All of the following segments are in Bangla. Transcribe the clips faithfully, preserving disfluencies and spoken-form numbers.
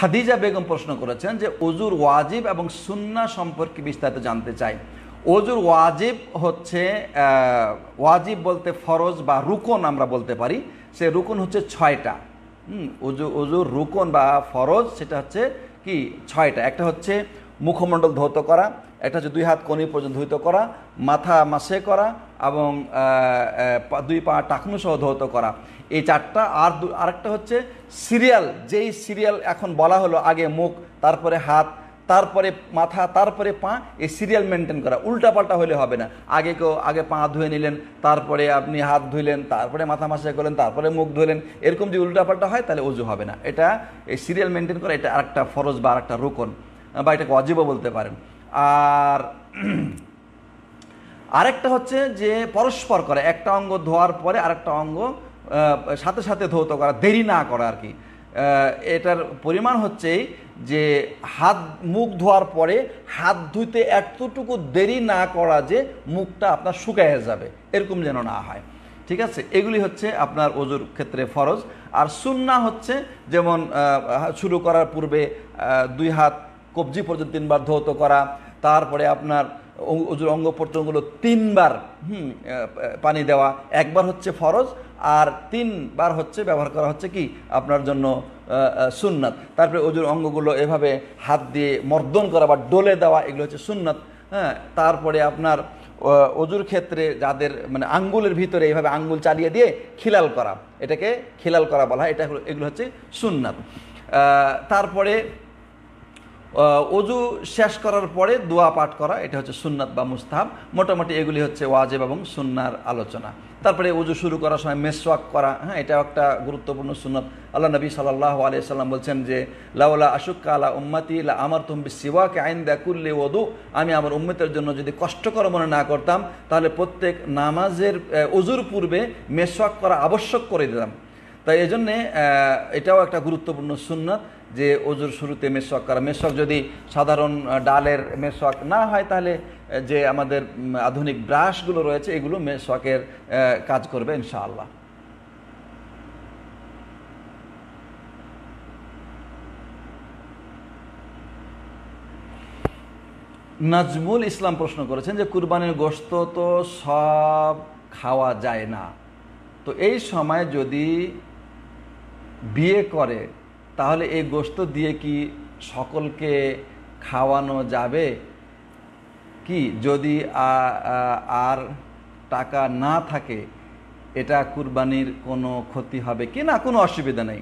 খাদিজা বেগম প্রশ্ন করেছেন যে ওযুর ওয়াজিব এবং সুন্নাহ সম্পর্কে বিস্তারিত জানতে চাই। ওযুর ওয়াজিব হচ্ছে ওয়াজিব বলতে ফরজ বা রুকন আমরা বলতে পারি, সে রুকন হচ্ছে ছয়টা। হুম ওযু ওযুর রুকন বা ফরজ সেটা হচ্ছে কি ছয়টা। একটা হচ্ছে মুখমণ্ডল ধৌত করা, একটা হচ্ছে দুই হাত কনি পর্যন্ত ধৌত করা, মাথা মাসে করা এবং দুই পা টাকনু সহ ধৌত করা, এই চারটা। আর আরেকটা হচ্ছে সিরিয়াল, যেই সিরিয়াল এখন বলা হলো, আগে মুখ, তারপরে হাত, তারপরে মাথা, তারপরে পা, এই সিরিয়াল মেনটেন করা। উল্টাপাল্টা হলে হবে না, আগে কেউ আগে পা ধুয়ে নিলেন, তারপরে আপনি হাত ধুইলেন, তারপরে মাথা মাসে করলেন, তারপরে মুখ ধুলেন, এরকম যদি উল্টাপাল্টা হয় তাহলে ওযু হবে না। এটা এই সিরিয়াল মেনটেন করা, এটা আরেকটা ফরজ বা আরেকটা রুকন বা এটাকে ওয়াজিবও বলতে পারেন। আর আরেকটা হচ্ছে যে পরস্পর করে, একটা অঙ্গ ধোয়ার পরে আরেকটা অঙ্গ সাথে সাথে ধৌত করা, দেরি না করা আর কি। এটার পরিমাণ হচ্ছে যে হাত মুখ ধোয়ার পরে হাত ধুইতে এতটুকু দেরি না করা যে মুখটা আপনার শুকায় যাবে, এরকম যেন না হয়। ঠিক আছে, এগুলি হচ্ছে আপনার ওযুর ক্ষেত্রে ফরজ। আর সুন্নাহ হচ্ছে যেমন শুরু করার পূর্বে দুই হাত কবজি পর্যন্ত তিনবার ধৌত করা, তারপরে আপনার ওযুর অঙ্গ প্রত্যঙ্গগুলো তিনবার হুম পানি দেওয়া, একবার হচ্ছে ফরজ আর তিনবার হচ্ছে ব্যবহার করা হচ্ছে কি আপনার জন্য সুন্নাত। তারপরে ওযুর অঙ্গগুলো এভাবে হাত দিয়ে মর্দন করা বা ডলে দেওয়া, এগুলো হচ্ছে সুন্নাত। হ্যাঁ, তারপরে আপনার ওযুর ক্ষেত্রে যাদের মানে আঙ্গুলের ভিতরে এইভাবে আঙ্গুল চালিয়ে দিয়ে খিলাল করা, এটাকে খিলাল করা বলা হয়, এটা এগুলো হচ্ছে সুন্নাত। তারপরে ওযু শেষ করার পরে দোয়া পাঠ করা, এটা হচ্ছে সুন্নাত বা মুস্তাহাব। মোটামুটি এগুলি হচ্ছে ওয়াজিব এবং সুন্নাহর আলোচনা। তারপরে ওযু শুরু করার সময় মেসওয়াক করা, হ্যাঁ এটাও একটা গুরুত্বপূর্ণ সুন্নাত। আল্লাহ নবী সাল্লাল্লাহু আলাইহি সাল্লাম বলছেন যে লাউলা আশুক্কা আলা উম্মতি লা আমারতুম বিসওয়াক ইনদা কুল্লি ওযু, আমি আমার উম্মতের জন্য যদি কষ্টকর মনে না করতাম তাহলে প্রত্যেক নামাজের ওযুর পূর্বে মেসওয়াক করা আবশ্যক করে দিতাম। তাই এই জন্যে এটাও একটা গুরুত্বপূর্ণ সুন্নাত যে ওযুর শুরুতে মেসওয়াক করা। মেসওয়াক যদি সাধারণ ডালের মেসওয়াক না হয় তাহলে যে আমাদের আধুনিক ব্রাশগুলো রয়েছে এগুলো মেসওয়াকের কাজ করবে ইনশাআল্লাহ। নাজমুল ইসলাম প্রশ্ন করেছেন যে কুরবানির গোশত তো সব খাওয়া যায় না, তো এই সময় যদি বিয়ে করে তাহলে এই গোশত দিয়ে কি সকলকে খাওয়ানো যাবে কি? যদি আর টাকা না থাকে এটা কুরবানির কোনো ক্ষতি হবে কি না? কোনো অসুবিধা নেই,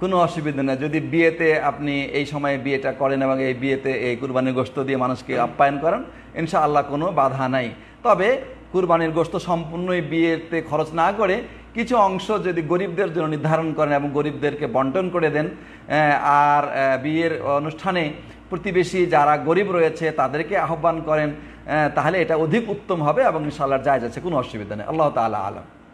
কোনো অসুবিধা নেই। যদি বিয়েতে আপনি এই সময়ে বিয়েটা করেন এবং এই বিয়েতে এই কুরবানির গোশত দিয়ে মানুষকে আপ্যায়ন করেন, ইনশাআল্লাহ কোনো বাধা নাই। তবে কুরবানির গোশত সম্পূর্ণই বিয়েতে খরচ না করে কিছু অংশ যদি গরিবদের জন্য নির্ধারণ করেন এবং গরিবদেরকে বন্টন করে দেন, আর বিয়ের অনুষ্ঠানে প্রতিবেশী যারা গরিব রয়েছে তাদেরকে আহ্বান করেন, তাহলে এটা অধিক উত্তম হবে এবং ইনশাআল্লাহ জায়েজ আছে, কোনো অসুবিধা নেই। আল্লাহ তাআলা আলাম।